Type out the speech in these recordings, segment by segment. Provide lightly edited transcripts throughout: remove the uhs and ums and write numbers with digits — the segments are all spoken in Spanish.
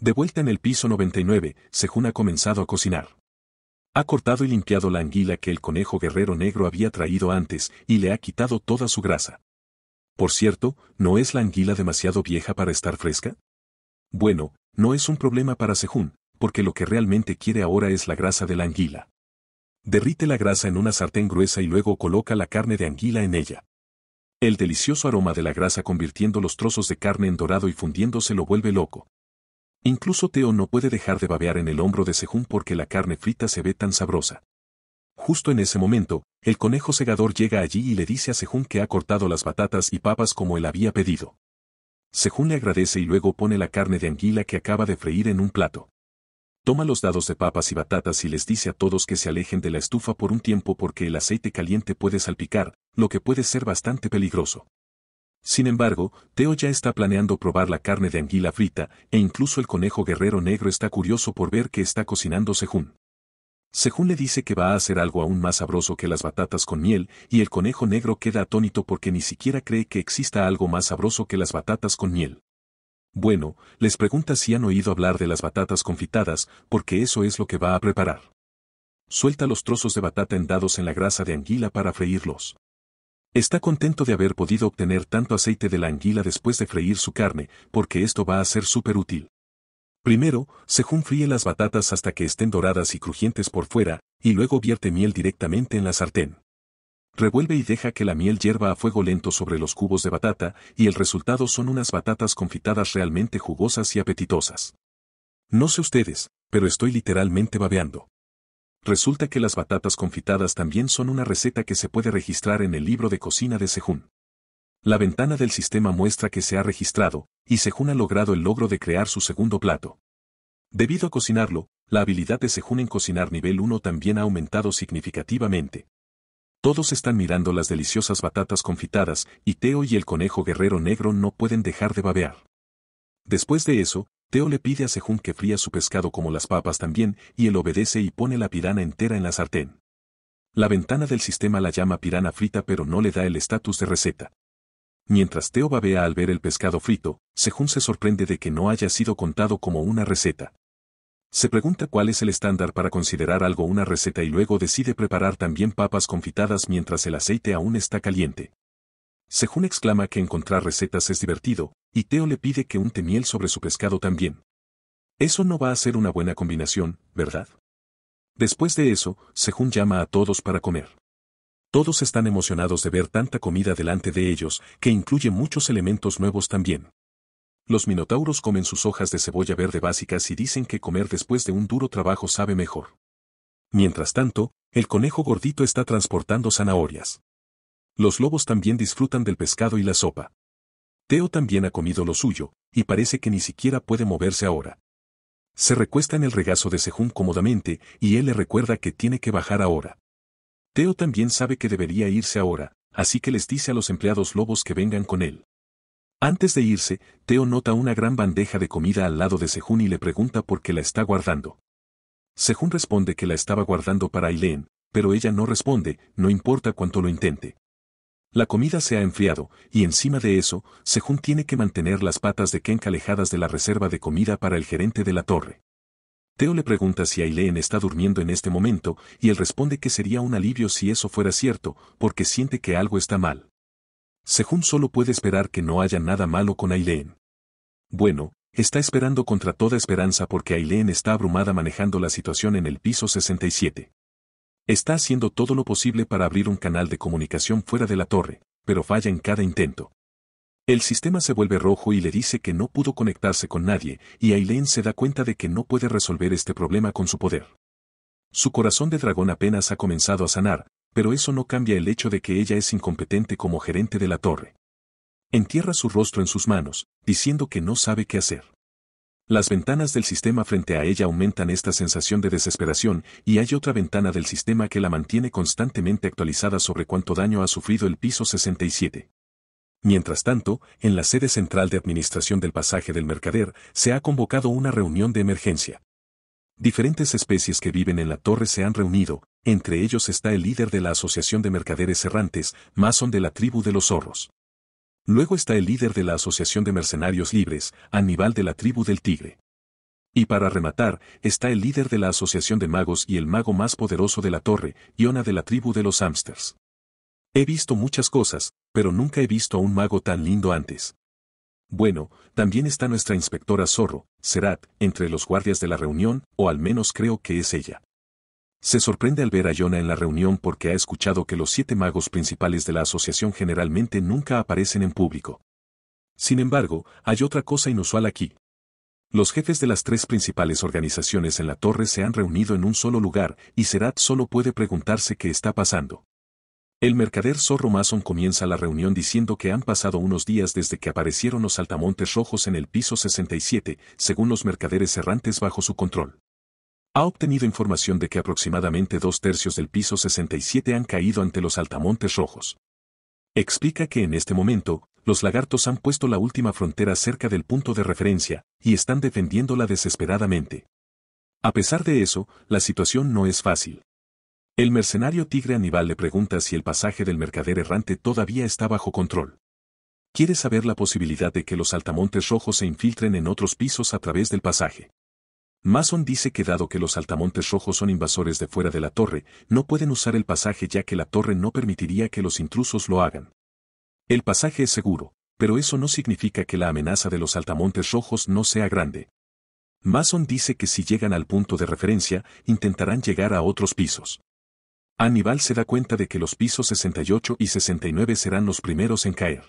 De vuelta en el piso 99, Sejun ha comenzado a cocinar. Ha cortado y limpiado la anguila que el conejo guerrero negro había traído antes y le ha quitado toda su grasa. Por cierto, ¿no es la anguila demasiado vieja para estar fresca? Bueno, no es un problema para Sejun, porque lo que realmente quiere ahora es la grasa de la anguila. Derrite la grasa en una sartén gruesa y luego coloca la carne de anguila en ella. El delicioso aroma de la grasa convirtiendo los trozos de carne en dorado y fundiéndose lo vuelve loco. Incluso Theo no puede dejar de babear en el hombro de Sejun porque la carne frita se ve tan sabrosa. Justo en ese momento, el conejo segador llega allí y le dice a Sejun que ha cortado las batatas y papas como él había pedido. Sejun le agradece y luego pone la carne de anguila que acaba de freír en un plato. Toma los dados de papas y batatas y les dice a todos que se alejen de la estufa por un tiempo porque el aceite caliente puede salpicar, lo que puede ser bastante peligroso. Sin embargo, Theo ya está planeando probar la carne de anguila frita, e incluso el conejo guerrero negro está curioso por ver qué está cocinando Sejun. Sejun le dice que va a hacer algo aún más sabroso que las batatas con miel, y el conejo negro queda atónito porque ni siquiera cree que exista algo más sabroso que las batatas con miel. Bueno, les pregunta si han oído hablar de las batatas confitadas, porque eso es lo que va a preparar. Suelta los trozos de batata hendados en la grasa de anguila para freírlos. Está contento de haber podido obtener tanto aceite de la anguila después de freír su carne, porque esto va a ser súper útil. Primero, Sejun fríe las batatas hasta que estén doradas y crujientes por fuera, y luego vierte miel directamente en la sartén. Revuelve y deja que la miel hierva a fuego lento sobre los cubos de batata, y el resultado son unas batatas confitadas realmente jugosas y apetitosas. No sé ustedes, pero estoy literalmente babeando. Resulta que las batatas confitadas también son una receta que se puede registrar en el libro de cocina de Sejun. La ventana del sistema muestra que se ha registrado, y Sejun ha logrado el logro de crear su segundo plato. Debido a cocinarlo, la habilidad de Sejun en cocinar nivel 1 también ha aumentado significativamente. Todos están mirando las deliciosas batatas confitadas, y Theo y el conejo guerrero negro no pueden dejar de babear. Después de eso, Theo le pide a Sejun que fría su pescado como las papas también, y él obedece y pone la pirana entera en la sartén. La ventana del sistema la llama pirana frita pero no le da el estatus de receta. Mientras Theo babea al ver el pescado frito, Sejun se sorprende de que no haya sido contado como una receta. Se pregunta cuál es el estándar para considerar algo una receta y luego decide preparar también papas confitadas mientras el aceite aún está caliente. Sejun exclama que encontrar recetas es divertido, y Theo le pide que unte miel sobre su pescado también. Eso no va a ser una buena combinación, ¿verdad? Después de eso, Sejun llama a todos para comer. Todos están emocionados de ver tanta comida delante de ellos, que incluye muchos elementos nuevos también. Los minotauros comen sus hojas de cebolla verde básicas y dicen que comer después de un duro trabajo sabe mejor. Mientras tanto, el conejo gordito está transportando zanahorias. Los lobos también disfrutan del pescado y la sopa. Theo también ha comido lo suyo, y parece que ni siquiera puede moverse ahora. Se recuesta en el regazo de Sejun cómodamente, y él le recuerda que tiene que bajar ahora. Theo también sabe que debería irse ahora, así que les dice a los empleados lobos que vengan con él. Antes de irse, Theo nota una gran bandeja de comida al lado de Sejun y le pregunta por qué la está guardando. Sejun responde que la estaba guardando para Aileen, pero ella no responde, no importa cuánto lo intente. La comida se ha enfriado, y encima de eso, Sejun tiene que mantener las patas de Kenka alejadas de la reserva de comida para el gerente de la torre. Theo le pregunta si Aileen está durmiendo en este momento, y él responde que sería un alivio si eso fuera cierto, porque siente que algo está mal. Sejun solo puede esperar que no haya nada malo con Aileen. Bueno, está esperando contra toda esperanza porque Aileen está abrumada manejando la situación en el piso 67. Está haciendo todo lo posible para abrir un canal de comunicación fuera de la torre, pero falla en cada intento. El sistema se vuelve rojo y le dice que no pudo conectarse con nadie, y Aileen se da cuenta de que no puede resolver este problema con su poder. Su corazón de dragón apenas ha comenzado a sanar, pero eso no cambia el hecho de que ella es incompetente como gerente de la torre. Entierra su rostro en sus manos, diciendo que no sabe qué hacer. Las ventanas del sistema frente a ella aumentan esta sensación de desesperación, y hay otra ventana del sistema que la mantiene constantemente actualizada sobre cuánto daño ha sufrido el piso 67. Mientras tanto, en la sede central de administración del pasaje del mercader, se ha convocado una reunión de emergencia. Diferentes especies que viven en la torre se han reunido, entre ellos está el líder de la Asociación de Mercaderes Errantes, Mason de la tribu de los zorros. Luego está el líder de la Asociación de Mercenarios Libres, Aníbal de la tribu del Tigre. Y para rematar, está el líder de la asociación de magos y el mago más poderoso de la torre, Yona de la tribu de los hámsters. He visto muchas cosas, pero nunca he visto a un mago tan lindo antes. Bueno, también está nuestra inspectora zorro, Serat, entre los guardias de la reunión, o al menos creo que es ella. Se sorprende al ver a Yona en la reunión porque ha escuchado que los 7 magos principales de la asociación generalmente nunca aparecen en público. Sin embargo, hay otra cosa inusual aquí. Los jefes de las 3 principales organizaciones en la torre se han reunido en un solo lugar, y Serat solo puede preguntarse qué está pasando. El mercader zorro Mason comienza la reunión diciendo que han pasado unos días desde que aparecieron los saltamontes rojos en el piso 67, según los mercaderes errantes bajo su control. Ha obtenido información de que aproximadamente 2/3 del piso 67 han caído ante los saltamontes rojos. Explica que en este momento, los lagartos han puesto la última frontera cerca del punto de referencia, y están defendiéndola desesperadamente. A pesar de eso, la situación no es fácil. El mercenario tigre Aníbal le pregunta si el pasaje del mercader errante todavía está bajo control. Quiere saber la posibilidad de que los saltamontes rojos se infiltren en otros pisos a través del pasaje. Mason dice que dado que los saltamontes rojos son invasores de fuera de la torre, no pueden usar el pasaje ya que la torre no permitiría que los intrusos lo hagan. El pasaje es seguro, pero eso no significa que la amenaza de los saltamontes rojos no sea grande. Mason dice que si llegan al punto de referencia, intentarán llegar a otros pisos. Aníbal se da cuenta de que los pisos 68 y 69 serán los primeros en caer.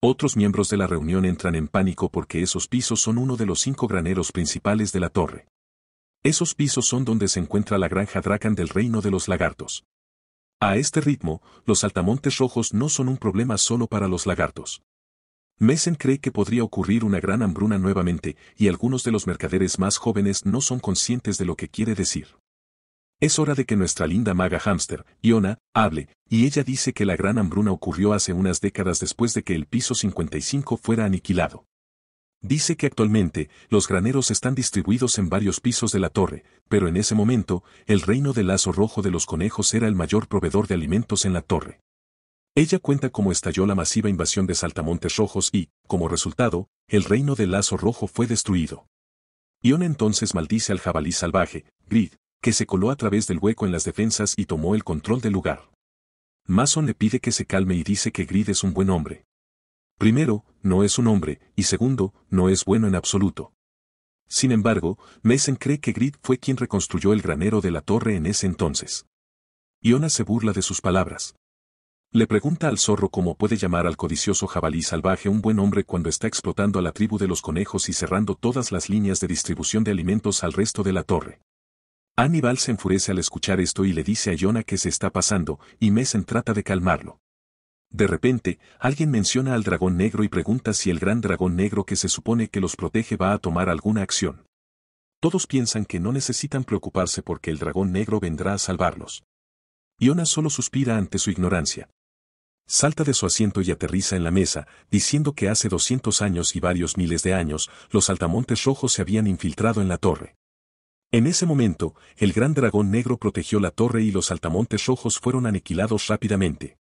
Otros miembros de la reunión entran en pánico porque esos pisos son uno de los 5 graneros principales de la torre. Esos pisos son donde se encuentra la granja Drakan del reino de los lagartos. A este ritmo, los saltamontes rojos no son un problema solo para los lagartos. Mason cree que podría ocurrir una gran hambruna nuevamente, y algunos de los mercaderes más jóvenes no son conscientes de lo que quiere decir. Es hora de que nuestra linda maga hámster, Yona, hable, y ella dice que la gran hambruna ocurrió hace unas décadas después de que el piso 55 fuera aniquilado. Dice que actualmente, los graneros están distribuidos en varios pisos de la torre, pero en ese momento, el reino del lazo rojo de los conejos era el mayor proveedor de alimentos en la torre. Ella cuenta cómo estalló la masiva invasión de saltamontes rojos y, como resultado, el reino del lazo rojo fue destruido. Yona entonces maldice al jabalí salvaje, Grid, que se coló a través del hueco en las defensas y tomó el control del lugar. Mason le pide que se calme y dice que Grid es un buen hombre. Primero, no es un hombre, y segundo, no es bueno en absoluto. Sin embargo, Mason cree que Grid fue quien reconstruyó el granero de la torre en ese entonces. Yona se burla de sus palabras. Le pregunta al zorro cómo puede llamar al codicioso jabalí salvaje un buen hombre cuando está explotando a la tribu de los conejos y cerrando todas las líneas de distribución de alimentos al resto de la torre. Aníbal se enfurece al escuchar esto y le dice a Yona que se está pasando, y Mason trata de calmarlo. De repente, alguien menciona al dragón negro y pregunta si el gran dragón negro que se supone que los protege va a tomar alguna acción. Todos piensan que no necesitan preocuparse porque el dragón negro vendrá a salvarlos. Yona solo suspira ante su ignorancia. Salta de su asiento y aterriza en la mesa, diciendo que hace 200 años y varios miles de años, los saltamontes rojos se habían infiltrado en la torre. En ese momento, el gran dragón negro protegió la torre y los saltamontes rojos fueron aniquilados rápidamente.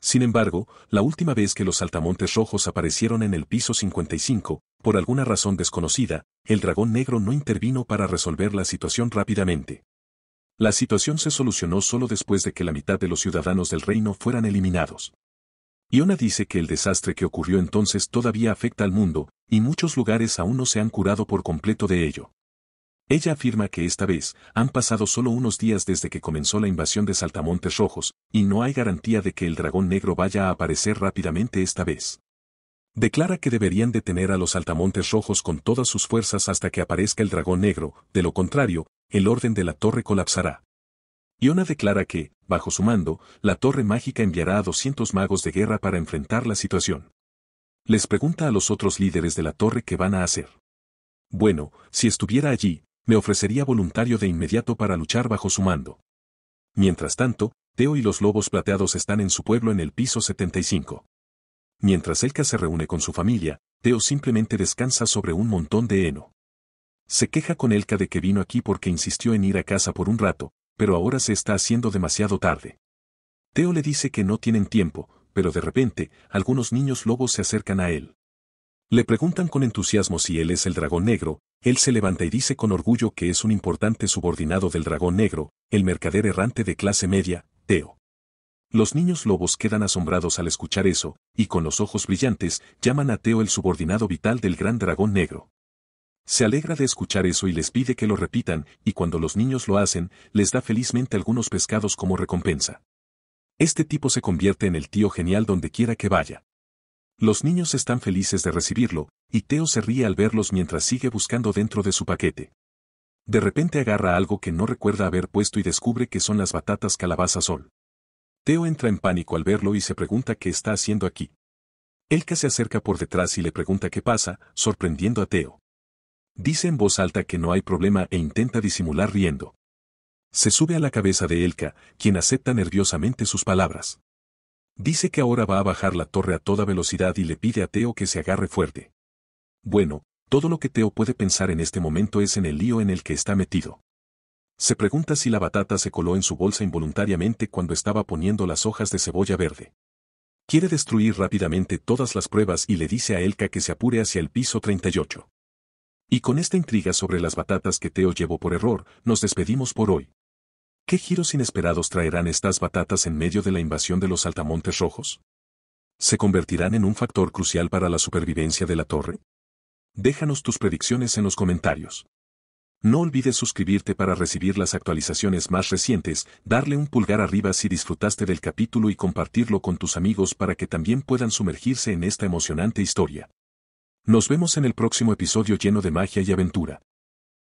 Sin embargo, la última vez que los saltamontes rojos aparecieron en el piso 55, por alguna razón desconocida, el dragón negro no intervino para resolver la situación rápidamente. La situación se solucionó solo después de que la mitad de los ciudadanos del reino fueran eliminados. Yona dice que el desastre que ocurrió entonces todavía afecta al mundo, y muchos lugares aún no se han curado por completo de ello. Ella afirma que esta vez, han pasado solo unos días desde que comenzó la invasión de saltamontes rojos, y no hay garantía de que el dragón negro vaya a aparecer rápidamente esta vez. Declara que deberían detener a los saltamontes rojos con todas sus fuerzas hasta que aparezca el dragón negro, de lo contrario, el orden de la torre colapsará. Yona declara que, bajo su mando, la torre mágica enviará a 200 magos de guerra para enfrentar la situación. Les pregunta a los otros líderes de la torre qué van a hacer. Bueno, si estuviera allí, me ofrecería voluntario de inmediato para luchar bajo su mando. Mientras tanto, Theo y los lobos plateados están en su pueblo en el piso 75. Mientras Elka se reúne con su familia, Theo simplemente descansa sobre un montón de heno. Se queja con Elka de que vino aquí porque insistió en ir a casa por un rato, pero ahora se está haciendo demasiado tarde. Theo le dice que no tienen tiempo, pero de repente, algunos niños lobos se acercan a él. Le preguntan con entusiasmo si él es el dragón negro, él se levanta y dice con orgullo que es un importante subordinado del dragón negro, el mercader errante de clase media, Theo. Los niños lobos quedan asombrados al escuchar eso, y con los ojos brillantes, llaman a Theo el subordinado vital del gran dragón negro. Se alegra de escuchar eso y les pide que lo repitan, y cuando los niños lo hacen, les da felizmente algunos pescados como recompensa. Este tipo se convierte en el tío genial donde quiera que vaya. Los niños están felices de recibirlo, y Theo se ríe al verlos mientras sigue buscando dentro de su paquete. De repente agarra algo que no recuerda haber puesto y descubre que son las batatas calabaza sol. Theo entra en pánico al verlo y se pregunta qué está haciendo aquí. Elka se acerca por detrás y le pregunta qué pasa, sorprendiendo a Theo. Dice en voz alta que no hay problema e intenta disimular riendo. Se sube a la cabeza de Elka, quien acepta nerviosamente sus palabras. Dice que ahora va a bajar la torre a toda velocidad y le pide a Theo que se agarre fuerte. Bueno, todo lo que Theo puede pensar en este momento es en el lío en el que está metido. Se pregunta si la batata se coló en su bolsa involuntariamente cuando estaba poniendo las hojas de cebolla verde. Quiere destruir rápidamente todas las pruebas y le dice a Elka que se apure hacia el piso 38. Y con esta intriga sobre las batatas que Theo llevó por error, nos despedimos por hoy. ¿Qué giros inesperados traerán estas batatas en medio de la invasión de los saltamontes rojos? ¿Se convertirán en un factor crucial para la supervivencia de la torre? Déjanos tus predicciones en los comentarios. No olvides suscribirte para recibir las actualizaciones más recientes, darle un pulgar arriba si disfrutaste del capítulo y compartirlo con tus amigos para que también puedan sumergirse en esta emocionante historia. Nos vemos en el próximo episodio lleno de magia y aventura.